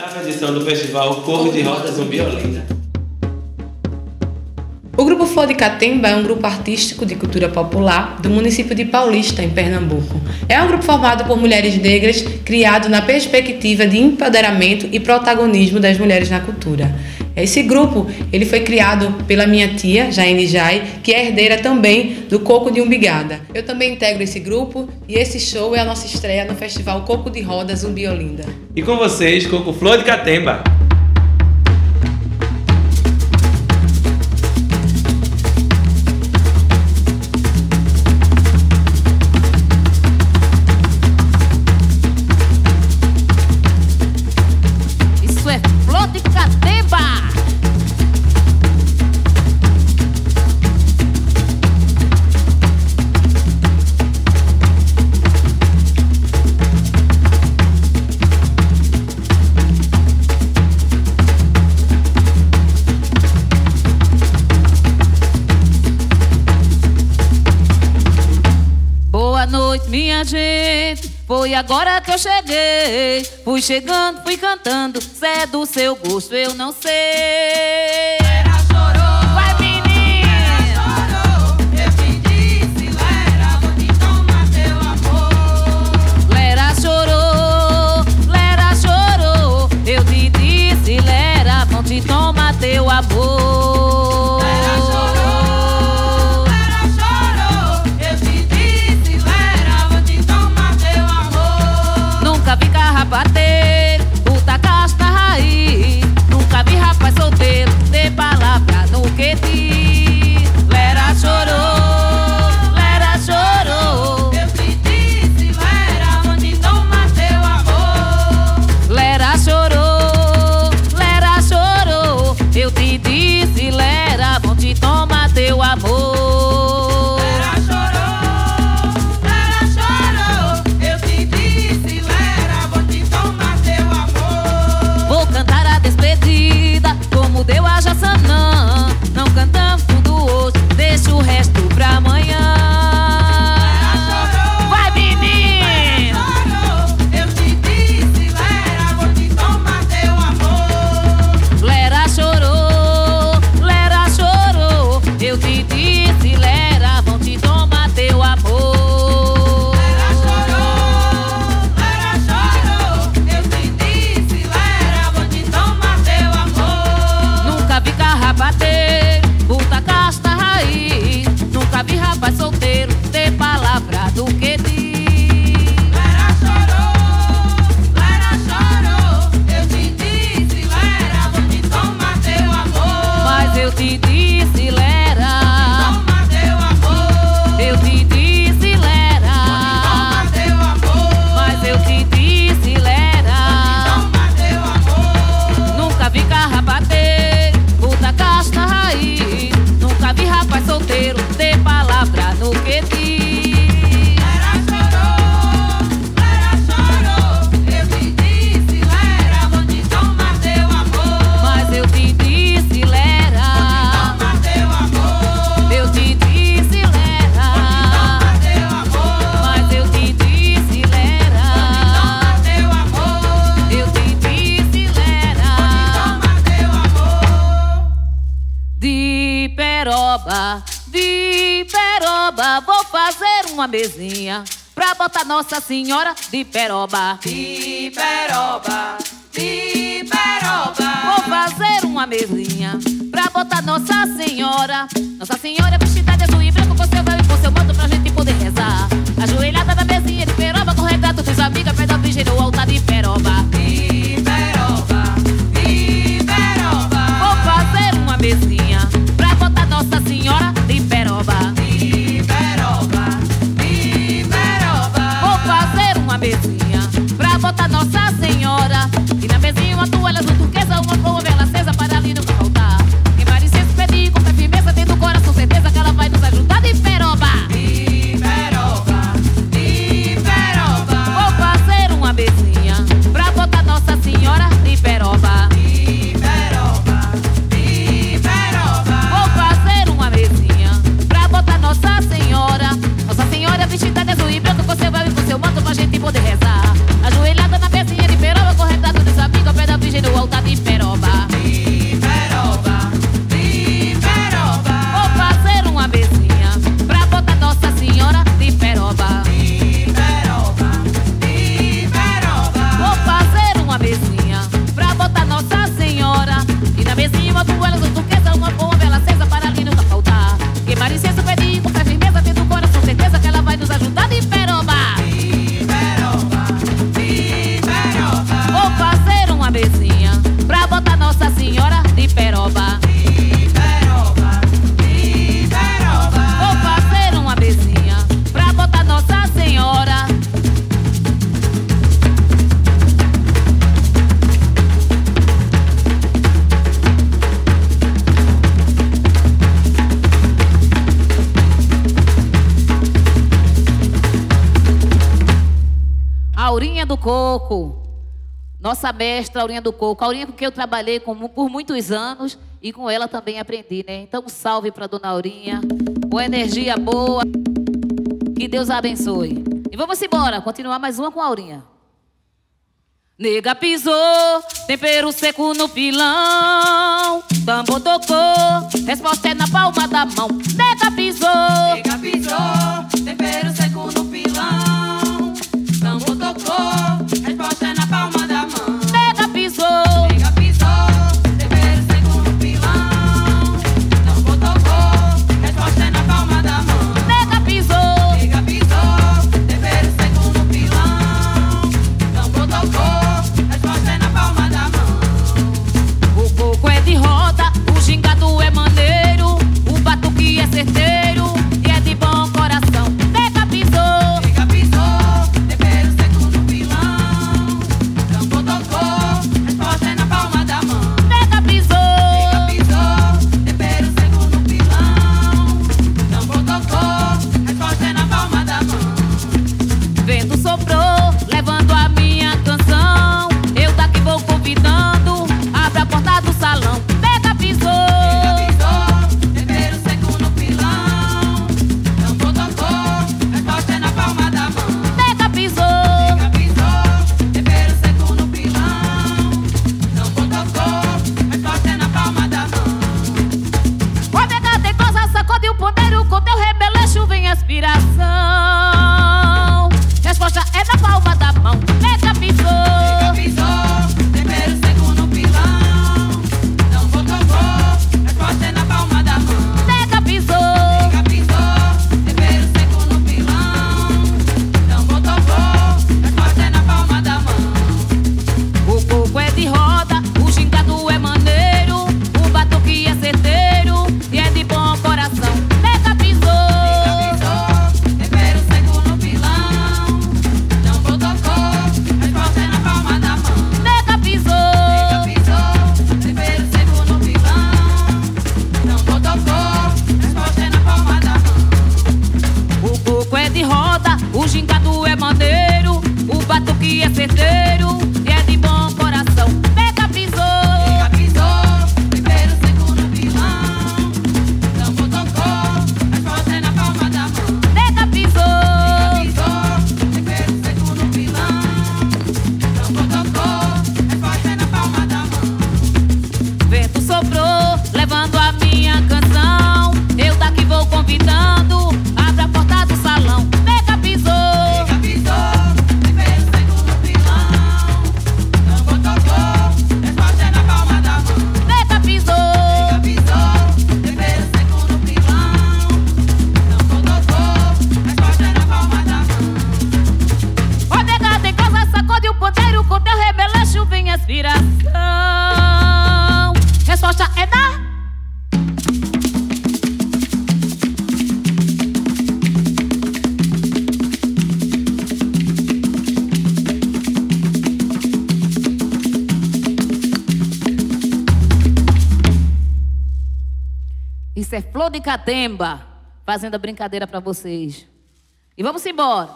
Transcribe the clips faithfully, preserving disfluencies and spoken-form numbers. oitava edição do Festival Coco de Roda Zumbi Olinda. O Grupo Flor de Catemba é um grupo artístico de cultura popular do município de Paulista, em Pernambuco. É um grupo formado por mulheres negras, criado na perspectiva de empoderamento e protagonismo das mulheres na cultura. Esse grupo ele foi criado pela minha tia, Jane Jai, que é herdeira também do Coco de Umbigada. Eu também integro esse grupo e esse show é a nossa estreia no Festival Coco de Roda Zumbi Olinda. E com vocês, Coco Flor de Catemba! Minha gente, foi agora que eu cheguei. Fui chegando, fui cantando. Se é do seu gosto, eu não sei. Lera chorou, vai menina. Lera chorou, eu te disse, Lera, vou te tomar teu amor. Lera chorou, Lera chorou, eu te disse, Lera, vão te tomar teu amor. Lera chorou. Bater, puta caixa na raiz. Nunca vi rapaz solteiro ter palavra no que diz. Lera chorou, Lera chorou, eu te disse, Lera, onde toma teu amor. Lera chorou, Lera chorou, eu te disse, Lera, onde toma teu amor. De peroba, vou fazer uma mesinha pra botar Nossa Senhora de peroba. De peroba, de peroba, vou fazer uma mesinha pra botar Nossa Senhora. Nossa Senhora vestida de azul e branco, com seu véu e com seu manto, pra gente poder rezar. Ajoelhada na mesinha de peroba, com retrato de sua amiga, pé da virgem no altar de peroba. De peroba, de peroba, vou fazer uma mesinha pra botar Nossa Senhora de peroba. De peroba, de peroba, vou fazer uma mesinha pra botar Nossa Senhora. E na mesinha uma toalha azul turquesa, uma flor vermelha acesa, para ali nunca faltar. E Maricês pediu com fé firmeza, tendo o coração certeza que ela vai nos ajudar de peroba. De peroba, de peroba, vou fazer uma mesinha pra botar Nossa Senhora de peroba. Nossa Senhora, Nossa Senhora vestida de azul e branco, com seu véu e com seu manto, pra gente poder rezar. Ajoelhada na pecinha de peroba, com retrato de sua amiga, ao pé da virgem. Aurinha do Coco, nossa mestra Aurinha do Coco. Aurinha com quem eu trabalhei com, por muitos anos e com ela também aprendi, né? Então, um salve para dona Aurinha, com energia boa, que Deus a abençoe. E vamos embora, continuar mais uma com a Aurinha. Nega pisou, tempero seco no pilão, tambor tocou, resposta é na palma da mão. Nega pisou, nega pisou, tempero seco no pilão, tambor tocou, resposta é na palma da mão. Nega pisou, nega pisou, tempero seco no pilão, tambor tocou, resposta é na palma da mão. Nega pisou, nega pisou, tempero seco no pilão, tambor tocou. E é de bom coração. Nega pisou, nega pisou, tempero seco no pilão, tambor tocou, resposta é na palma da mão. Nega pisou, nega pisou, tempero seco no pilão, tambor tocou, resposta é na palma da mão. Vento soprou, levando a minha canção, eu daqui vou convidando, abre a porta do salão. Nega pisou, inspiração, resposta é na palma da mão. Nega pisou, nega pisou, tempero seco no pilão, tambor tocou, resposta é na palma da mão. Nega pisou, nega pisou, tempero seco no pilão, tambor tocou, resposta é na palma da mão. O coco é de roda, o gingado é maneiro, o batuque é certeiro e é de bom coração. O gingado é maneiro, o batuque é certeiro e é de bom coração. Nega pisou, nega pisou, tempero seco no pilão, tambor tocou, resposta é na palma da mão. Nega pisou, nega pisou, tempero seco no pilão, tambor tocou, resposta é na palma da mão. Vento soprou, levando a minha canção, eu daqui vou convidando, abre a porta do salão. Inspiração, resposta é da. Isso é Flor de Catemba fazendo a brincadeira para vocês. E vamos embora.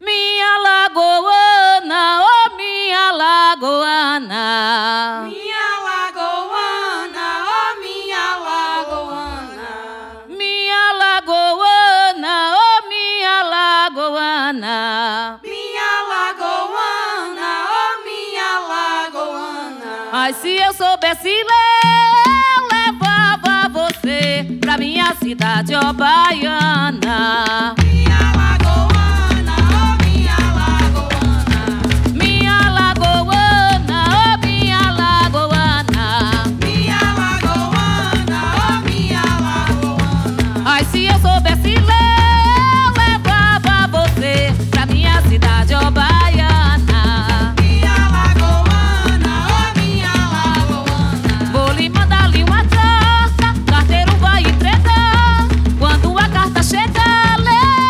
Minha lagoana, oh minha lagoana, minha lagoana, oh minha lagoana, minha lagoana, oh minha lagoana, minha lagoana, oh minha lagoana. Ai, se eu soubesse ler, eu levava você pra minha cidade, ó baiana. Chega, lê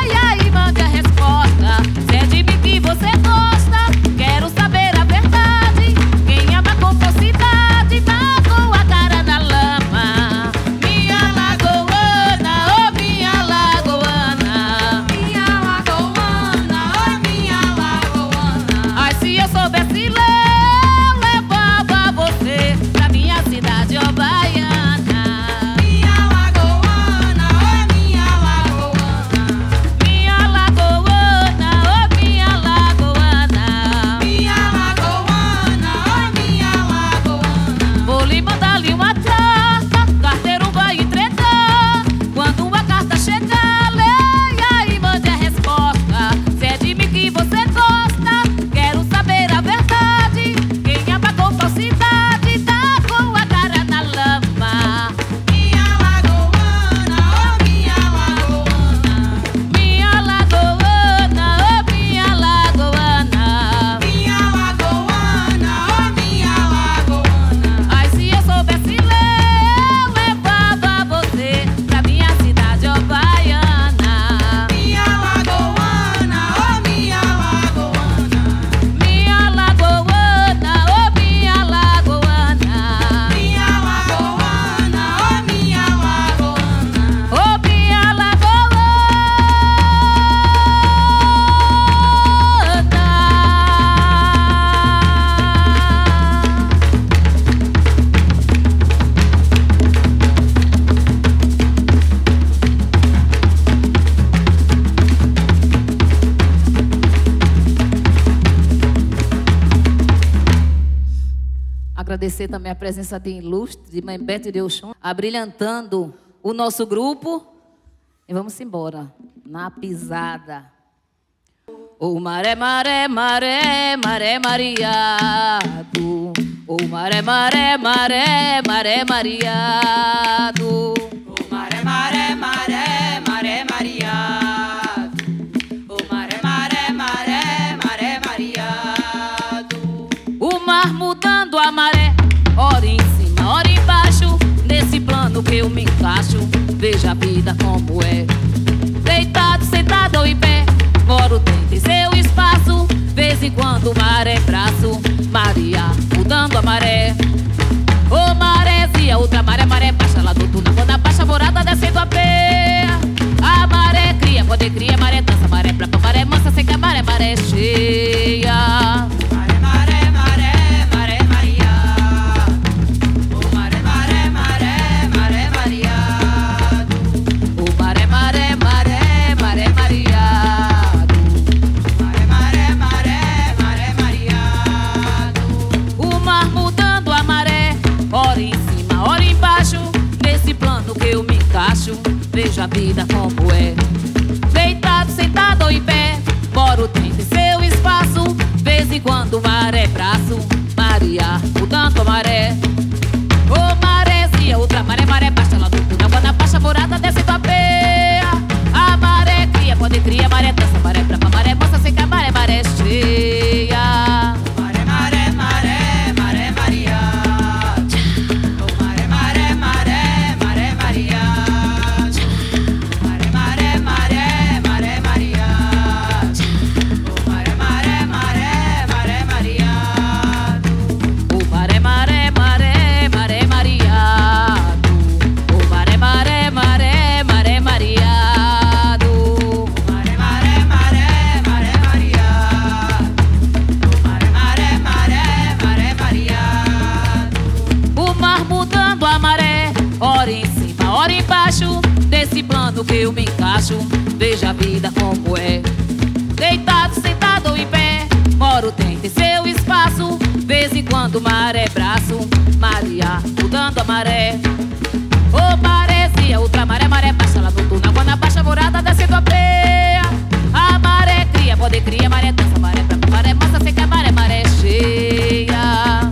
agradecer também a presença de ilustre, de Mãe Beth de Oxum, abrilhantando o nosso grupo. E vamos embora, na pisada. O maré, maré, maré, maré mareado. O maré, maré, maré, maré mareado. O maré, maré, maré, maré mareado. A maré, ora em cima, ora embaixo, nesse plano que eu me encaixo, veja a vida como é. Deitado, sentado ou em pé, moro dentro de seu espaço, vez em quando maré braço, Maria mudando a maré. Ô marésia, outra maré, maré baixa, lá do túnel, quando a baixa morada descendo a pé. A maré cria, quando cria, maré dança, maré brava, maré mansa, seca, maré, maré cheia. Veja a vida como é. Deitado, sentado ou em pé, moro dentro de seu espaço, vez em quando maré braço, Maria mudando a maré. Ô marésia, outra maré, maré baixa, lá do túnel, quando a baixa morada descendo a pé. A maré cria, quando cria, maré dança, maré brava, maré moça, seca, maré, maré cheia. Que eu me encaixo, veja a vida como é. Deitado, sentado ou em pé, moro dentro de seu espaço, vez em quando maré braço, Maria mudando a maré. Ô marésia, outra maré, maré baixa, lá no túnel, quando a baixa morada descendo a pé. A maré cria, pode cria, maré dança, maré brava, maré mansa, seca, maré, maré cheia.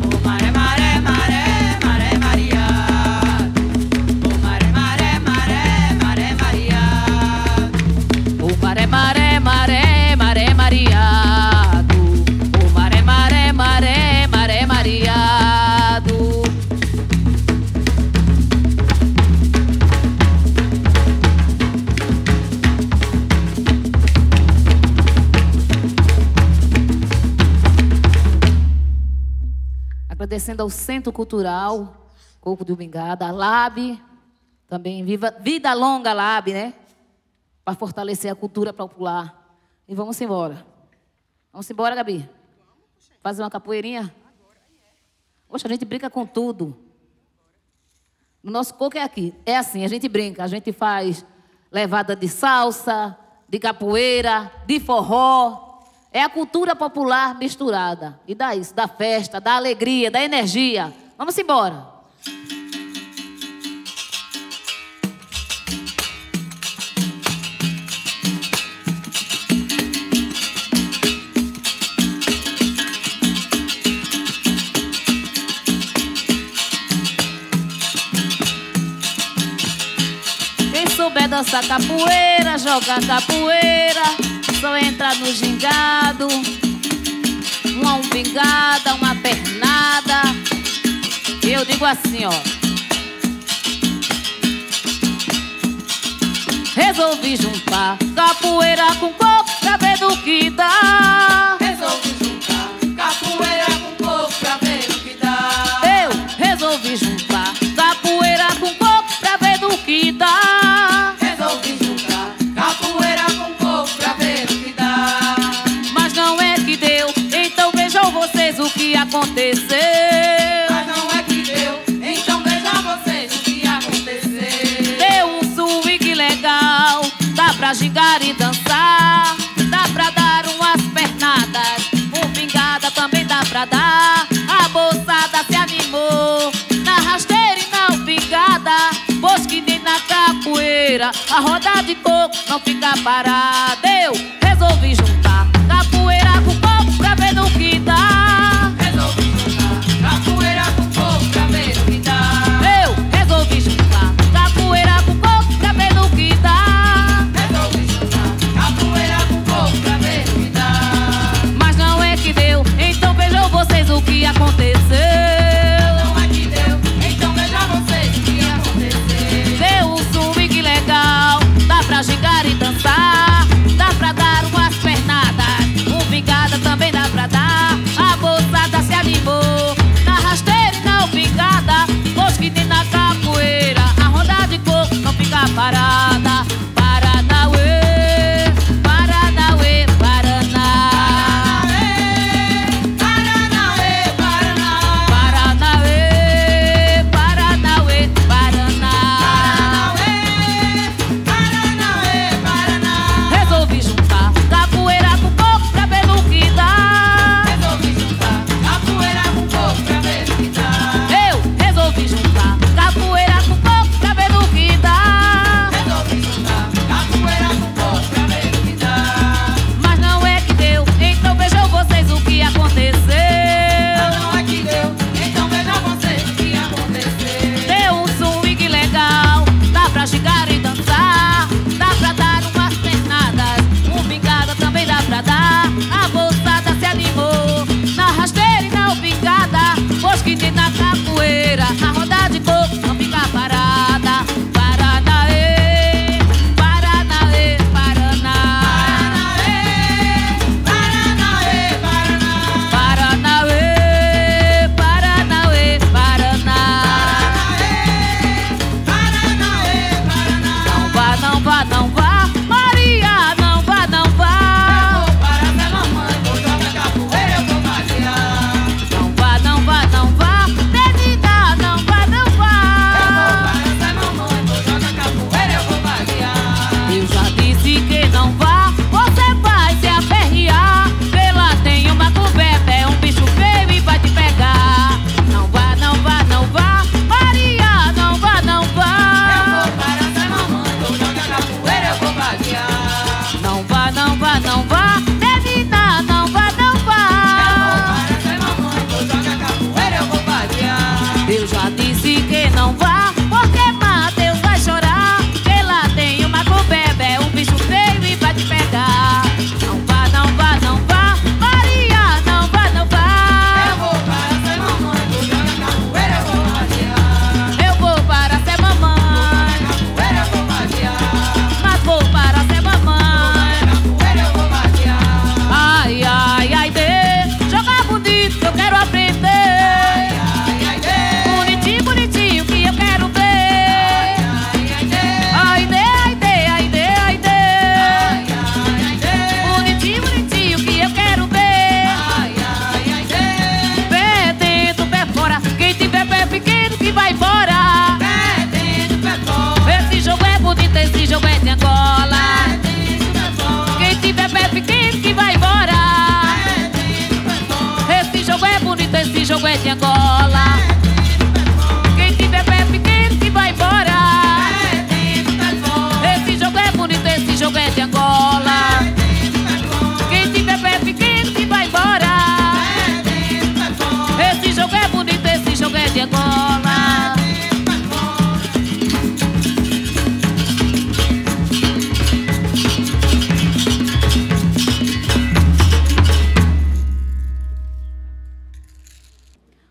Agradecendo ao Centro Cultural Coco de Roda, a L A B, também viva, vida longa a L A B, né? Para fortalecer a cultura popular. E vamos embora. Vamos embora, Gabi? Fazer uma capoeirinha? Poxa, a gente brinca com tudo. O nosso coco é aqui. É assim, a gente brinca. A gente faz levada de salsa, de capoeira, de forró. É a cultura popular misturada. E dá isso, dá festa, dá alegria, dá energia. Vamos embora. Quem souber dançar capoeira, jogar capoeira, só entra no gingado, uma umbigada, uma pernada. Eu digo assim, ó. Resolvi juntar capoeira com coco pra ver no que dá. Resolvi juntar capoeira com coco pra ver no que dá. Eu resolvi juntar capoeira com coco pra ver no que dá. Resolvi juntar capoeira com coco pra ver o que dá. Mas não é que deu, então vejam vocês o que aconteceu. Mas não é que deu, então vejam vocês o que aconteceu. Deu um swing legal, dá pra gingar e dançar, dá pra dar umas pernadas, um pingada também dá pra dar. A moçada se animou, A roda de coco não fica parada. Eu resolvi juntar capoeira com coco pra ver no que dá. Resolvi juntar capoeira com coco pra ver no que dá. Eu resolvi juntar capoeira com coco pra ver no que dá. Resolvi juntar capoeira com coco pra ver no que dá. Mas não é que deu, então vejam vocês o que aconteceu. Chegar e dançar, dá pra dar umas pernadas, um vingada também dá pra dar. A moçada se animou, na rasteira e na vingada, pois que tem na capoeira, a roda de coco não fica parada. Paranauê, Paranauê, Paraná. Paranauê, Paraná. Paranauê, Paranauê, Paraná.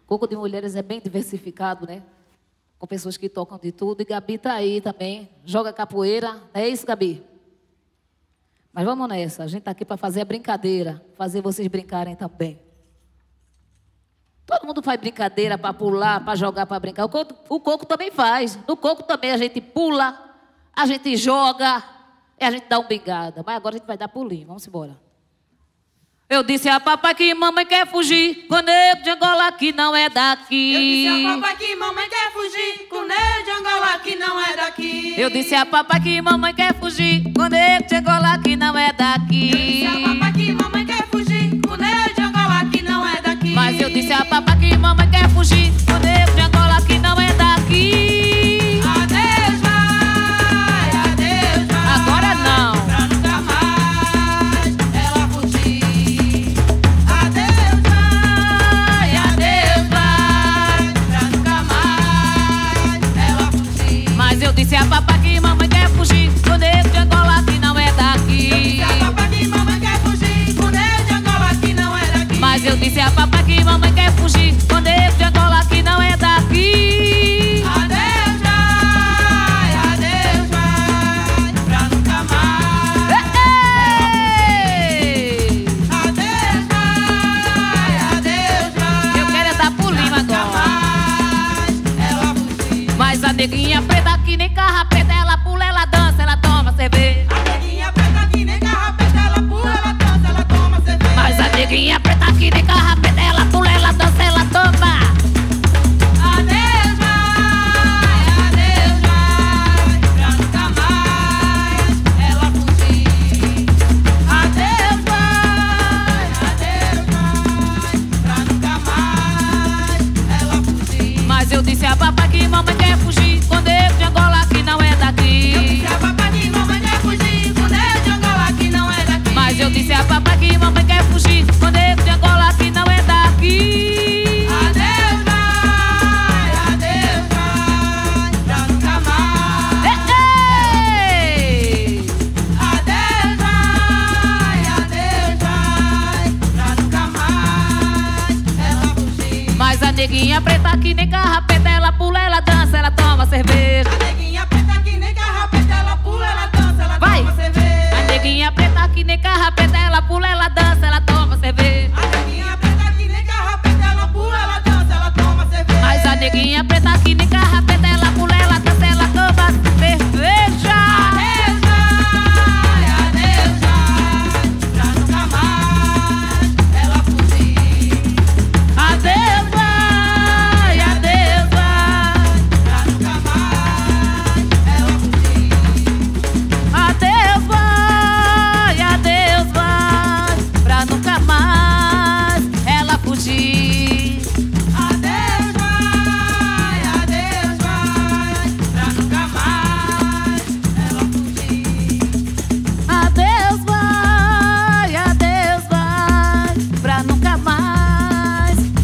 Coco de mulheres é bem diversificado, né? Com pessoas que tocam de tudo. E Gabi tá aí também, joga capoeira. É isso, Gabi? Mas vamos nessa. A gente tá aqui para fazer a brincadeira, fazer vocês brincarem também. Todo mundo faz brincadeira para pular, para jogar, para brincar. O coco, o coco também faz. No coco também a gente pula, a gente joga e a gente dá um bigada. Mas agora a gente vai dar pulinho. Vamos embora. Eu disse a papai que mamãe quer fugir com o negro de Angola que não é daqui. Eu disse a papai que mamãe quer fugir com o negro de Angola que não é daqui. Eu disse a papai que mamãe quer fugir com o negro de Angola que não é daqui. Eu disse a papai que mamãe quer fugir com o negro de Angola que não é daqui. Mas eu disse a papai que mamãe quer fugir com o negro de Angola que não é daqui. Adeus, vai, adeus. é a papa que mamãe quer fugir. Bandeira de Angola que não é daqui. Adeus, Jai, adeus, Jai, pra nunca mais. Ei, ei. Adeus, Jai, adeus, Jai. Eu quero é dar pulinho pra nunca agora mais ela fugir. Mas a neguinha preta que nem carra preta, ela pula, ela dança, ela toma cerveja. A neguinha preta que nem garra preta, ela pula, ela dança, ela toma. Adeus, Jai, adeus, Jai, pra nunca mais ela fugir. Adeus, Jai, adeus, Jai, pra nunca mais ela fugir. Mas eu disse a papai que mamãe quer fugir, quando eu de Angola que não é daqui. Eu disse a papai que mamãe quer fugir, quando eu de Angola que não é daqui. Mas eu disse a papai que mamãe quer fugir, quando é de Angola que não é daqui. Adeus, Jai, adeus, Jai, pra nunca mais. Ei, ei. Adeus, Jai, adeus, Jai, pra nunca mais ela fugir. Mas a neguinha preta que nem garra preta, ela pula, ela dança, ela toma cerveja. A neguinha preta que nem garra preta, ela pula, ela dança, ela Vai. toma cerveja. A neguinha preta que nem garra preta, ela pula, ela dança, ela toma cerveja. A neguinha preta que nem garra preta, ela pula, ela dança, ela toma cerveja. Mas a neguinha preta que nem garra preta, ela pula, ela dança, ela toma cerveja. Adeus, Jai, adeus, Jai, pra nunca mais ela fugir. Adeus, Jai, adeus, Jai, pra nunca mais ela fugir. Adeus, Jai, nunca mais ela fugir. Adeus, Jai, adeus, Jai, pra nunca mais ela fugir. Adeus, Jai, adeus, Jai, pra nunca mais ela fugir. Adeus, Jai, adeus, Jai, pra nunca mais ela fugir.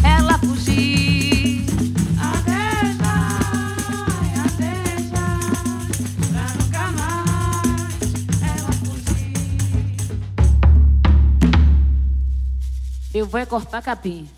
Eu vou cortar capim.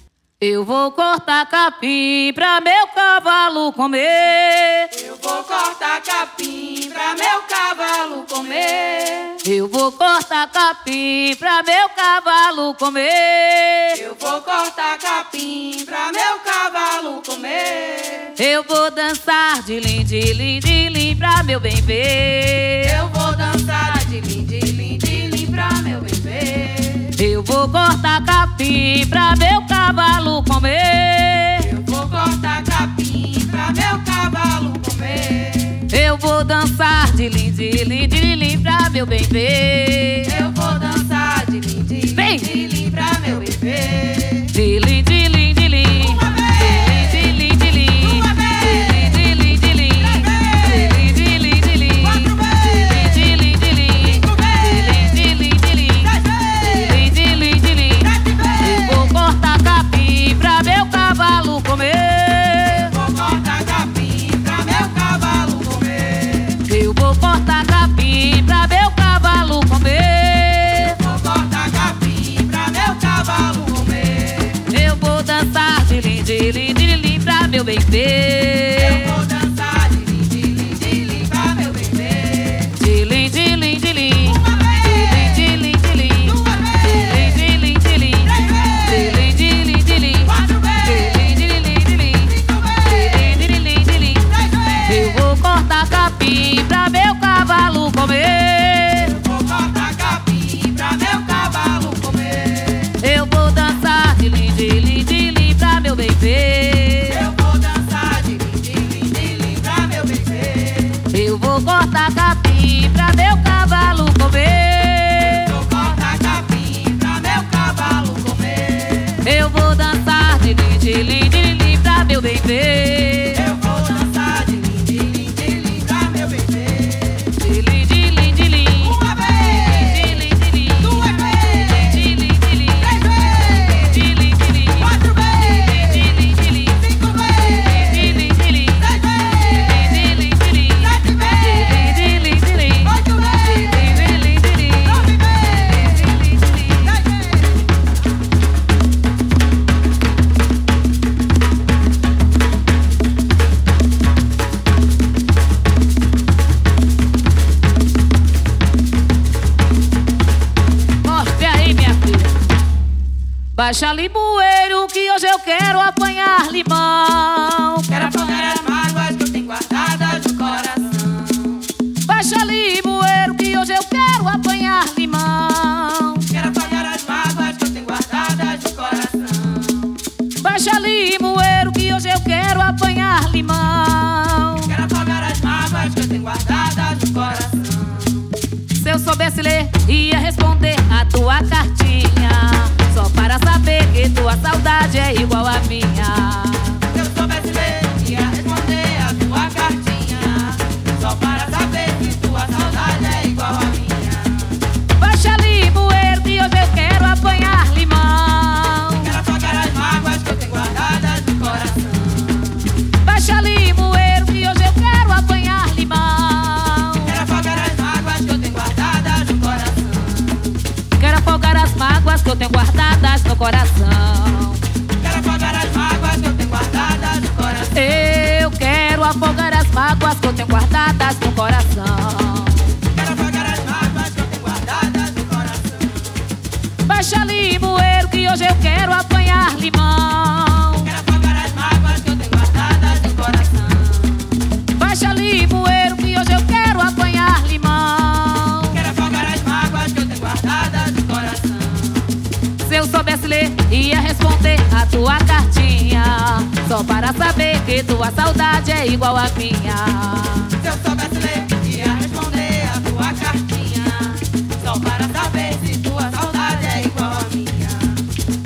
Eu vou cortar capim pra meu cavalo comer. Eu vou cortar capim pra meu cavalo comer. Eu vou cortar capim pra meu cavalo comer. Eu vou cortar capim pra meu cavalo comer. Eu vou dançar de lim, de lim, de lim pra meu bem ver. Eu vou dançar de lim, de lim, de lim pra meu bem ver. Eu vou cortar capim pra meu cavalo comer. Eu vou cortar capim pra meu cavalo comer. Eu vou dançar de lim, de lim, de lim pra meu bem ver. Eu vou dançar de lim, de lim, de lim pra meu bem ver. De lim, de lim, de lim. Uma vez. De lim, de lim, de lim. Uma vez. De lim, de lim, de lim. Eu vou cortar capim pra meu cavalo comer. Eu vou cortar capim pra meu cavalo comer. Eu vou cortar capim pra meu cavalo comer. Eu vou dançar de lim, de lim, de lim pra meu bem ver. Eu vou dançar de lim, de lim, de lim pra meu bem ver. De lim, de lim, de lim. Uma vez. De lim, de lim, de lim. Duas vezes. De lim, de lim, de lim. Três vezes. De lim, de lim, de lim. Quatro vezes. Capim pra meu cavalo comer. Eu vou cortar capim pra meu cavalo comer. Eu vou dançar de lim, de lim, de lim pra meu bem ver. Eu vou dançar de lim, de lim, de lim pra meu bem ver. Eu vou cortar capim pra meu cavalo comer. Eu vou cortar capim pra meu cavalo comer. Eu vou dançar de lim, de lim, de lim pra meu bem ver. Eu vou dançar de lim, de lim. Baixa limoeiro que hoje eu quero apanhar limão. Quero apanhar as mágoas que eu tenho guardadas no coração. Baixa limoeiro que hoje eu quero apanhar limão. Quero apanhar as mágoas que eu tenho guardadas no coração. Baixa limoeiro que hoje eu quero apanhar limão. Quero apagar as mágoas que eu tenho guardadas no coração. Se eu soubesse ler, ia responder a tua cartinha. Só para saber que tua saudade é igual à minha. Se eu soubesse ler, ia responder a tua cartinha. Só para saber que tua saudade é igual à minha. Baixa limoeiro que hoje eu quero apanhar limão. Quero apagar as mágoas que eu tenho guardadas no coração. Baixa limoeiro que hoje eu quero apanhar limão. Quero apagar as mágoas que eu tenho guardadas no coração. Quero apagar as mágoas que eu tenho guardadas no coração. Quero afogar as mágoas que eu tenho guardadas no coração. Eu quero afogar as mágoas que eu tenho guardadas no coração. Quero afogar as mágoas que eu tenho guardadas no coração. Baixa limoeiro que hoje eu quero apanhar limão. Quero afogar as mágoas que eu tenho guardadas no coração. Baixa limoeiro que hoje eu quero apanhar limão. Quero afogar as mágoas que eu tenho guardadas no coração. Se eu soubesse ler, ia responder a tua cartinha. Só para saber que tua saudade é igual à minha. Se eu soubesse ler, ia responder a tua cartinha. Só para saber se tua saudade é igual à minha.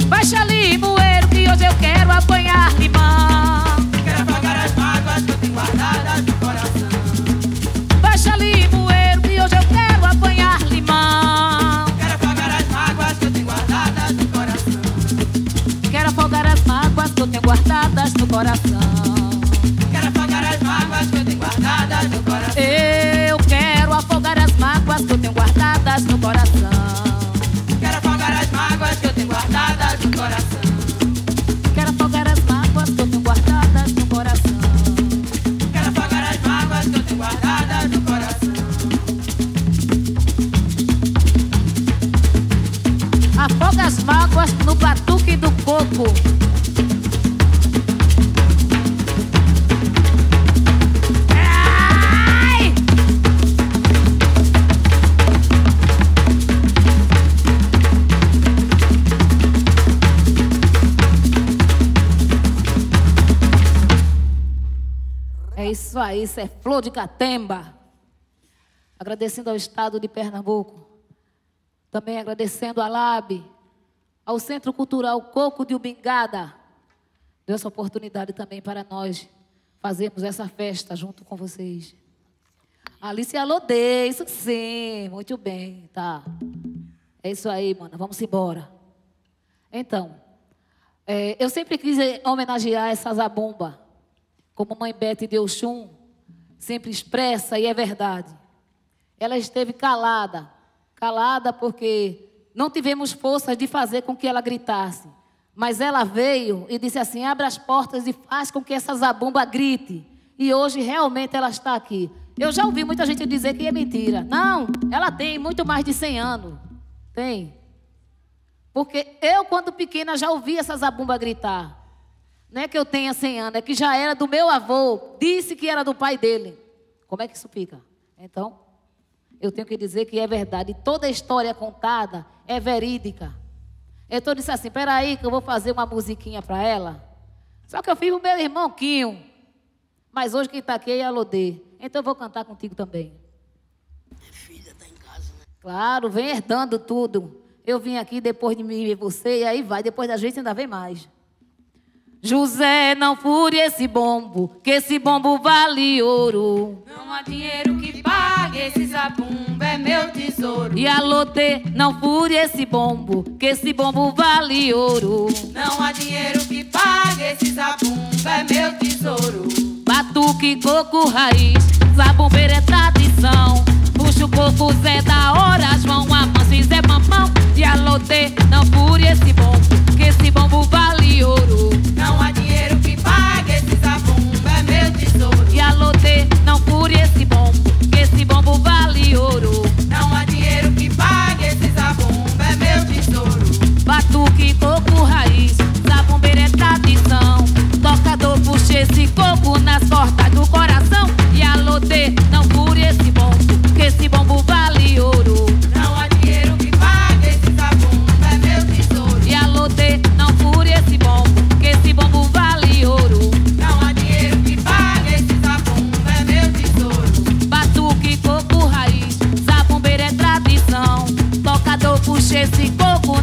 Baixa limoeiro que hoje eu quero apanhar limão. Quero apagar as mágoas que eu tenho guardadas no coração. Baixa limoeiro que hoje eu quero apanhar limão. Quero apagar as mágoas que eu tenho guardadas. Eu tenho guardadas no coração. Quero afogar as mágoas que eu tenho guardadas no coração. Eu quero afogar as mágoas que eu tenho guardadas no coração. Quero afogar as mágoas que eu tenho guardadas no coração. Quero afogar as mágoas que eu tenho guardadas no coração. Quero afogar as mágoas que eu tenho guardadas no coração. Afoga as mágoas no batuque do coco. Isso aí, isso é Flor de Catemba. Agradecendo ao Estado de Pernambuco. Também agradecendo à L A B, ao Centro Cultural Coco de Ubingada. Deu essa oportunidade também para nós fazermos essa festa junto com vocês. Alice Ialodê, isso sim, muito bem, tá. É isso aí, mano, vamos embora. Então, é, eu sempre quis homenagear essa zabumba. Como Mãe Beth de Oxum sempre expressa, e é verdade. Ela esteve calada, calada porque não tivemos forças de fazer com que ela gritasse. Mas ela veio e disse assim, abre as portas e faz com que essa zabumba grite. E hoje realmente ela está aqui. Eu já ouvi muita gente dizer que é mentira. Não, ela tem muito mais de cem anos. Tem. Porque eu, quando pequena, já ouvi essa zabumba gritar. Não é que eu tenha cem anos, é que já era do meu avô, disse que era do pai dele. Como é que isso fica? Então, eu tenho que dizer que é verdade. Toda a história contada é verídica. Então, eu disse assim, peraí que eu vou fazer uma musiquinha para ela. Só que eu fiz o meu irmão Quinho. Mas hoje quem está aqui é Ialodê. Então, eu vou cantar contigo também. Minha filha está em casa, né? Claro, vem herdando tudo. Eu vim aqui depois de mim e você, e aí vai. Depois da gente ainda vem mais. José, não fure esse bombo, que esse bombo vale ouro. Não há dinheiro que pague, esse zabumba é meu tesouro. Ialodê, não fure esse bombo, que esse bombo vale ouro. Não há dinheiro que pague, esse zabumba é meu tesouro. Batuque, coco, raiz, zabumbeira é tradição. Puxa o coco, Zé da hora, João Amâncio e Zé Pampão. Ialodê, não fure esse bombo, que esse bombo vale ouro. Não há dinheiro que pague, esse zabumba é meu tesouro. Ialodê, não fure esse bombo, que esse bombo vale ouro. Não há dinheiro que pague, esse zabumba é meu tesouro. Batuque, coco,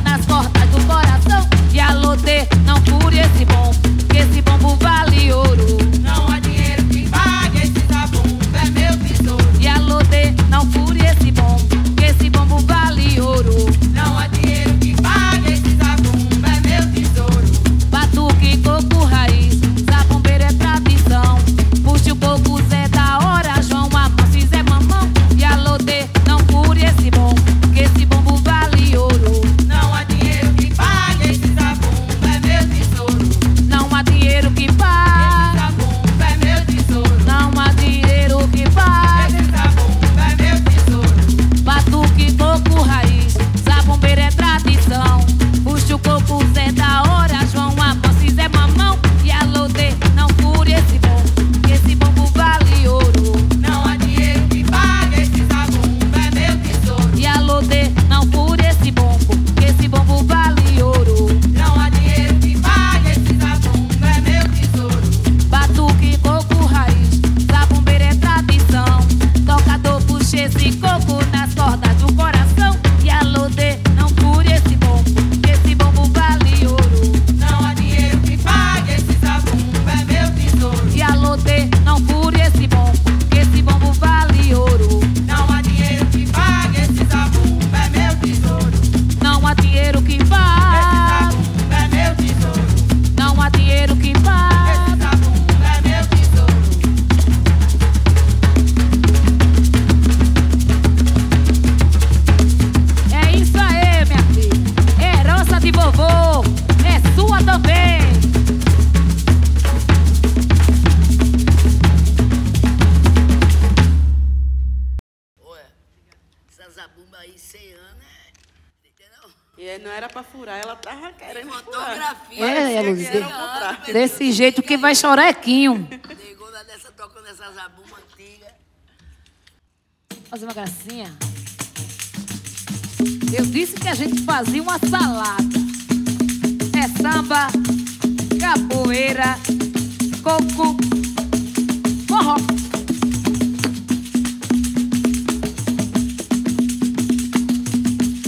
nas portas do coração. E Ialodê, não cure esse bom, que esse bombo vale ouro. Não há dinheiro que pague esse sabão, é meu tesouro. E Ialodê, não cure esse bom, que esse bombo vale ouro. Não há dinheiro que pague esse sabão, é meu tesouro. Batuque, coco, raiz, sabombeiro é tradição. Puxe o coco, Zé da hora, João, a mão fizer mamão. E Ialodê, não cure esse bom, que esse bombo vale ouro. Não há dinheiro que pague esse sabão, é meu tesouro. Não há dinheiro que pague esse sabão, é meu tesouro. Não há dinheiro que pague esse sabão, é meu tesouro. Batuque, coco, raiz, sabombeiro é tradição. Puxa o coco, Zé da hora, João, a mão fizer mamão. E Ialodê, não cure esse bom, que esse bombo vale ouro. Não há dinheiro que pague esse sabão, é meu tesouro. E Ialodê, não cure esse bombo, que esse bombo vale ouro. Não há dinheiro que pague esse sabão, é meu tesouro. Batuque, coco, raiz, sabombeiro é tradição. Tocador, puxa esse coco nas cordas do coração. E Ialodê, não cure esse bombo, que esse bombo vale ouro. Não há dinheiro que pague esse sabão, é meu tesouro. E Ialodê, não cure esse bombo, que esse bombo vale ouro. Não há dinheiro que pague esse sabão, é meu tesouro. Não há dinheiro que vá, Esse sabão é meu tesouro. não há dinheiro que vá. Esse sabão é meu tesouro. É isso aí, minha filha. Herança de vovô é sua também. Olha, essa zabumba aí cem anos, né? Entendeu? E não era pra furar, ela tava querendo furar. Fotografia. É, é, Luz, de- desse jeito que vai chorar é Quinho. Negou na dessa tocando essa zabumba antiga. Fazer uma gracinha. Eu disse que a gente fazia uma salada. É samba, capoeira, coco, forró.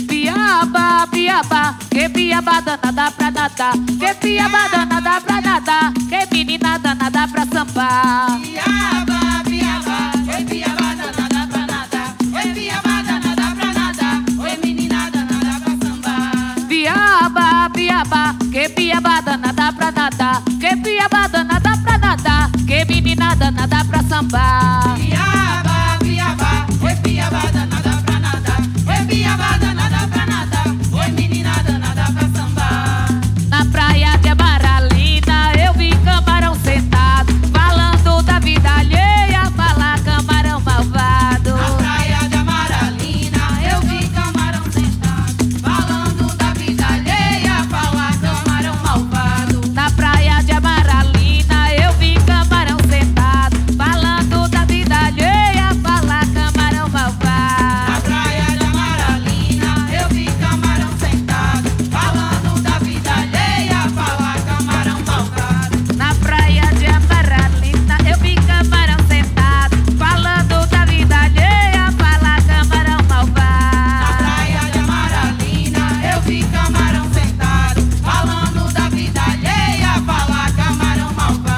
Piaba, piaba, que piaba danada pra nadar. Que piaba danada pra nadar. Que menina danada pra sambar. Piaba, piaba, oi piaba danada pra nadar. Oi piaba danada pra nadar. Oi menina danada pra sambar. Piaba, piaba, que piaba danada pra nadar. Que piaba danada pra nadar. Que menina danada pra sambar. Piaba, piaba, oi piaba danada pra nadar. Oi piaba danada pra nadar. Oi menina danada pra sambar. Na praia de Amaralina eu vi camarão sentado, falando da vida alheia, falar camarão malvado. Na praia de Amaralina eu vi camarão sentado, falando da vida alheia, falar camarão malvado. Na praia de Amaralina eu vi camarão sentado, falando da vida alheia, falar camarão Na malvado. praia de Amaralina eu vi camarão sentado, falando da vida alheia, falar camarão malvado. Na praia de Amaralina eu vi camarão sentado, falando da vida alheia, falar camarão Na malvado. praia de Amaralina eu vi camarão sentado, falando da vida alheia, falar camarão malvado.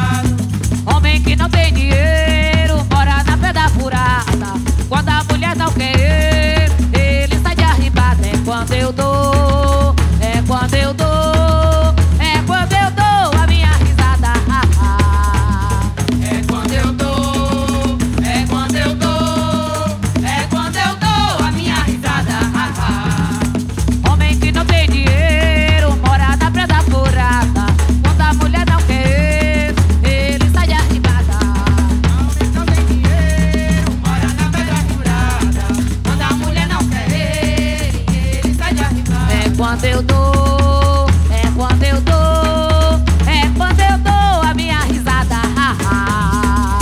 Homem que não tem dinheiro mora na pedra furada. Quando a mulher não quer ele, ele sai de arribada. É quando eu dou, é quando eu dou, é quando eu dou a minha risada. Ah, ah. É quando eu dou, é quando eu dou, é quando eu dou a minha risada. Ah, ah. Homem que não tem dinheiro mora na prenda furada. Quando a mulher não quer ele, ele sai de arribada. Homem que não tem dinheiro mora na pedra furada. Quando a mulher não quer ele, ele sai de arribada. É quando eu dou, é quando eu dou, é quando eu dou a minha risada. Ah, ah.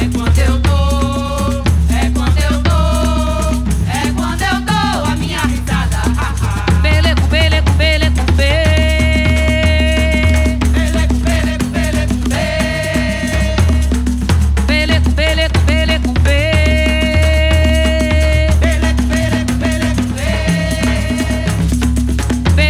É quando eu dou, é quando eu dou, é quando eu dou a minha risada. Ah, ah. Beleco, beleco, beleco, be. Beleco, beleco, beleco, be. Beleco, beleco, beleco, be. Beleco, beleco, beleco, be. Beleco, beleco, beleco, be.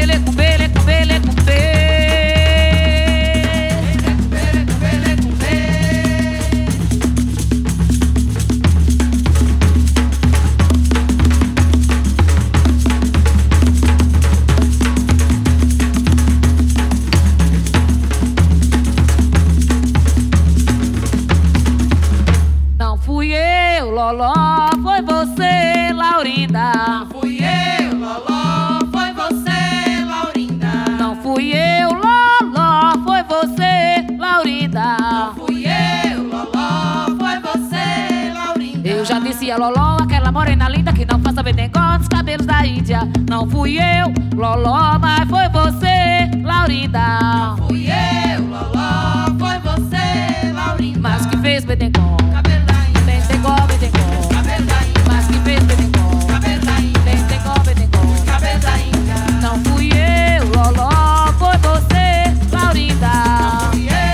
Maria Loló, aquela morena linda que não faça bem negócio dos cabelos da Índia. Não fui eu, Loló, mas foi você, Laurinda. Não fui eu, Loló, foi você, Laurinda. Mas que fez Bedengol, cabelo da Índia. Bedengol, Bedengol, cabelo da Índia. Mas que fez Bedengol, cabelo da Índia. Bedengol, Bedengol, cabelo da Índia. Não fui eu, Loló, foi você, Laurinda. Não fui eu, Loló, mas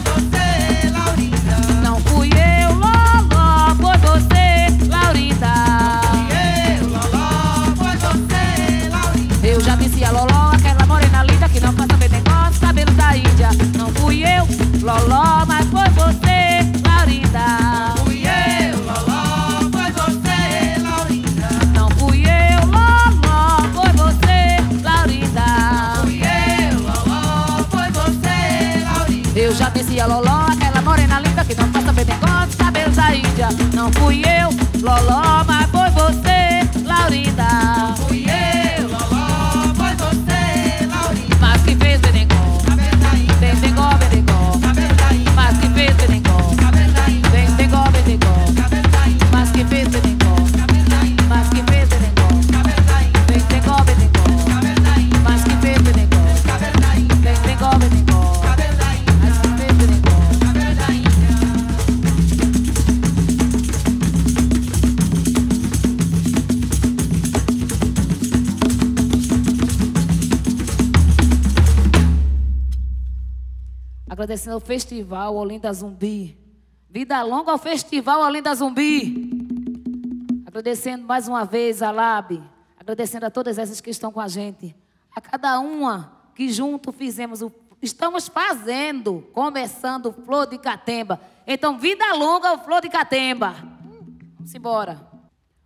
foi você, Laurinda. Não fui eu, Loló, foi você, Laurinda. Não fui eu, Loló, foi você, Laurinda. Não fui eu, Loló, foi você, Laurinda. Eu já disse a Loló, aquela morena linda que não passa bem negócio dos cabelos da Índia. Não fui eu, Loló, mas foi você, Laurinda. Não fui eu, Loló, foi você, Laurinda. Mas que fez bem negócio. Agradecendo ao Festival Olinda Zumbi. Vida longa ao Festival Olinda Zumbi. Agradecendo mais uma vez a L A B. Agradecendo a todas essas que estão com a gente. A cada uma que junto fizemos, o... estamos fazendo, começando Flor de Catemba. Então, vida longa ao Flor de Catemba. Vamos embora.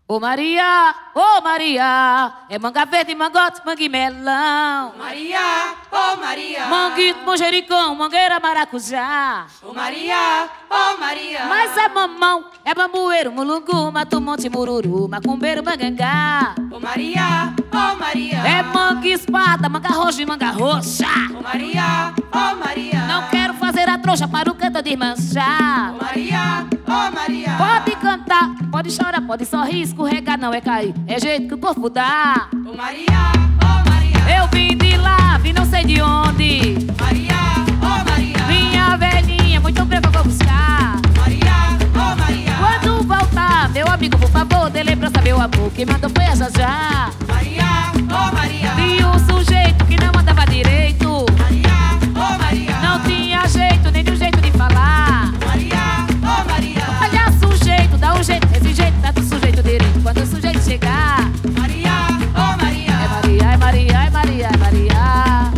Ô Maria, ô Maria, é manga verde, mangote, mangue melão. Maria, ô Maria, manguito, manjericão, mangueira, maracujá. Ô Maria, ô Maria, mas é mamão, é bambueiro, mulungu, matumonte, mururu, macumbeiro, mangangá. Ô Maria, ô Maria, é manga espada, manga roxa e manga roxa. Ô Maria, ô Maria, não quero fazer a trouxa para o canto de manchar. Ô Maria, ô Maria, pode cantar, pode chorar, pode sorrir. Escorregar não é cair, é jeito que o corpo dá. Ô Maria, ô Maria, eu vim de lá, vim não sei de onde. Maria, ô Maria, minha velhinha, muito breve eu vou buscar. Maria, ô Maria, quando voltar, meu amigo, por favor, dê lembrança, meu amor, que mandou foi a Jajá. Maria, ô Maria, vi um sujeito que não andava direito. Maria, ô Maria, não tinha jeito, nem de um jeito de falar. Maria, ô Maria, olha sujeito, dá um jeito, esse jeito dá do sujeito. Quando o sujeito chegar, Maria, ô oh Maria, é Maria, é Maria, é Maria, é Maria,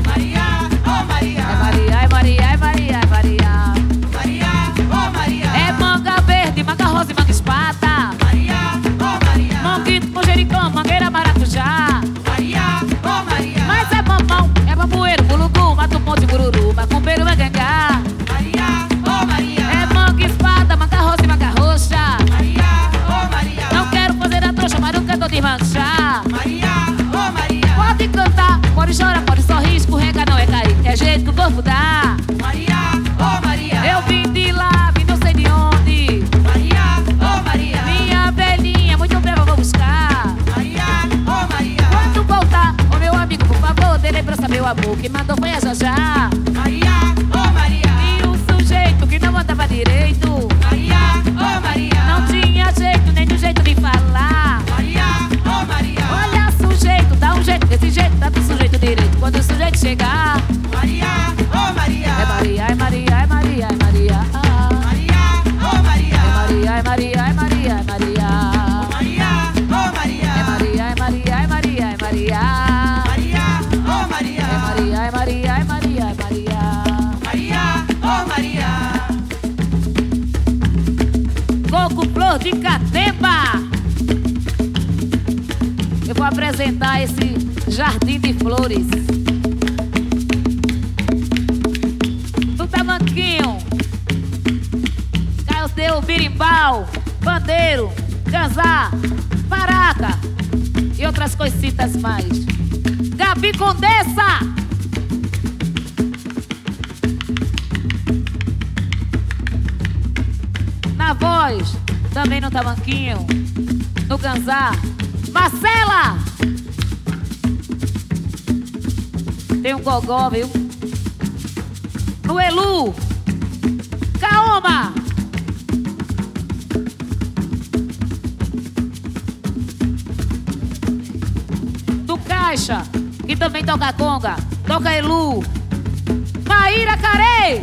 Maria, ô oh Maria, é Maria, é Maria, é Maria, é Maria, Maria, ô oh Maria, é manga verde, manga rosa e manga espada, Maria, ô oh Maria, manguito, manjericão, mangueira, maracujá, Maria, ô oh Maria, mas é mamão, é bambueiro, bulugu, mato pão de bururu, macumbeiro, mangangá, Maria, ô oh Maria, é manga espada, manga rosa e manga roxa, de manchar. Maria, oh Maria, pode cantar, pode chorar, pode sorrir, escorrega não é cair, é jeito que o corpo dá. Maria, oh Maria, eu vim de lá, vim não sei de onde. Maria, oh Maria, minha velhinha, muito breve eu vou buscar. Maria, oh Maria, quando voltar, ô oh, meu amigo, por favor, dê lembrança, meu amor, que mandou foi a Jajá. Maria, oh Maria, e um sujeito que não andava direito. Maria, oh Maria, não tinha jeito, nem de um jeito de falar. Desse jeito dá pro sujeito direito quando o sujeito chegar. Maria, ô Maria, é Maria, é Maria, é Maria, é Maria, Maria, ô Maria, é Maria, é Maria, é Maria, é Maria, Maria, ô Maria, é Maria, é Maria, é Maria, é Maria, Maria, ô Maria, é Maria, é Maria, é Maria, é Maria, Maria, ô Maria. Coco Flor de Catemba. Eu vou apresentar esse jardim de flores do tamanquinho, caioteiro, birimbau, bandeiro, ganzá, paraca e outras coisitas mais. Gabi Condessa! Na voz, também no tabanquinho, no ganzá. Marcela! Tem um gogó, viu? No Elu! Caoma! No Caixa, que também toca conga, toca Elu. Maíra Carei!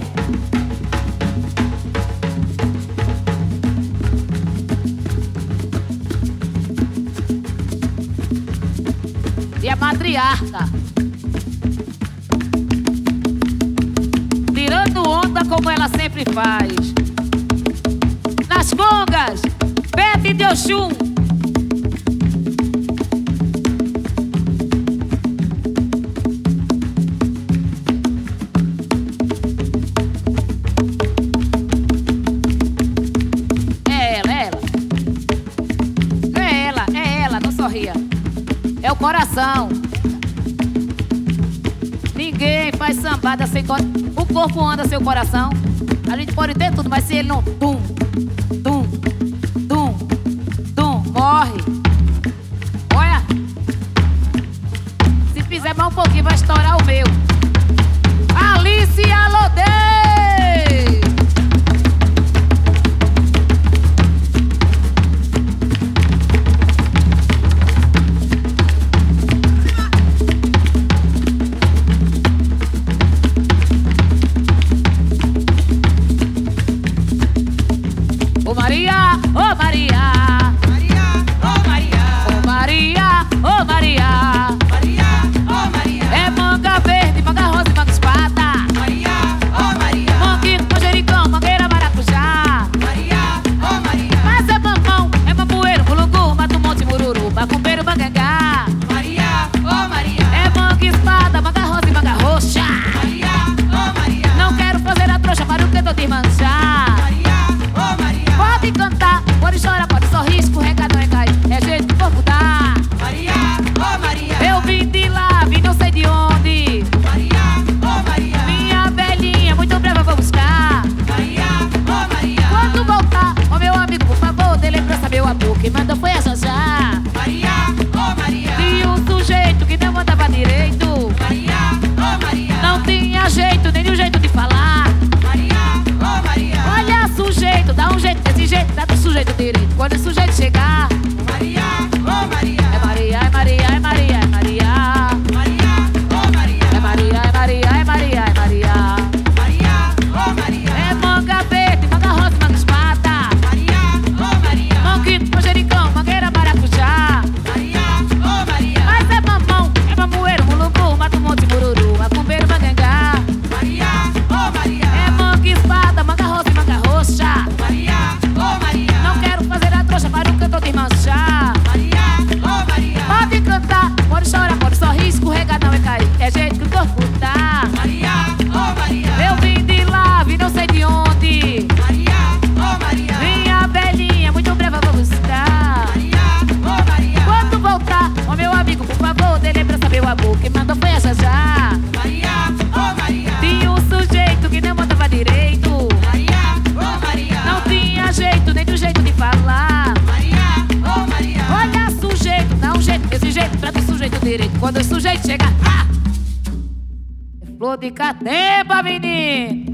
E a matriarca, tirando onda como ela sempre faz. Nas congas, Beth de Oxum. É ela, é ela. É ela, é ela, não sorria. É o coração. Ninguém faz sambada sem coração. O corpo anda sem o coração. A gente pode ter tudo, mas se ele não... Tum, tum, tum, tum, morre. Olha. Se fizer mais um pouquinho, vai estourar o meu. Alice Ialodê! Quando o sujeito chega, ah! Flor de Catemba, menino!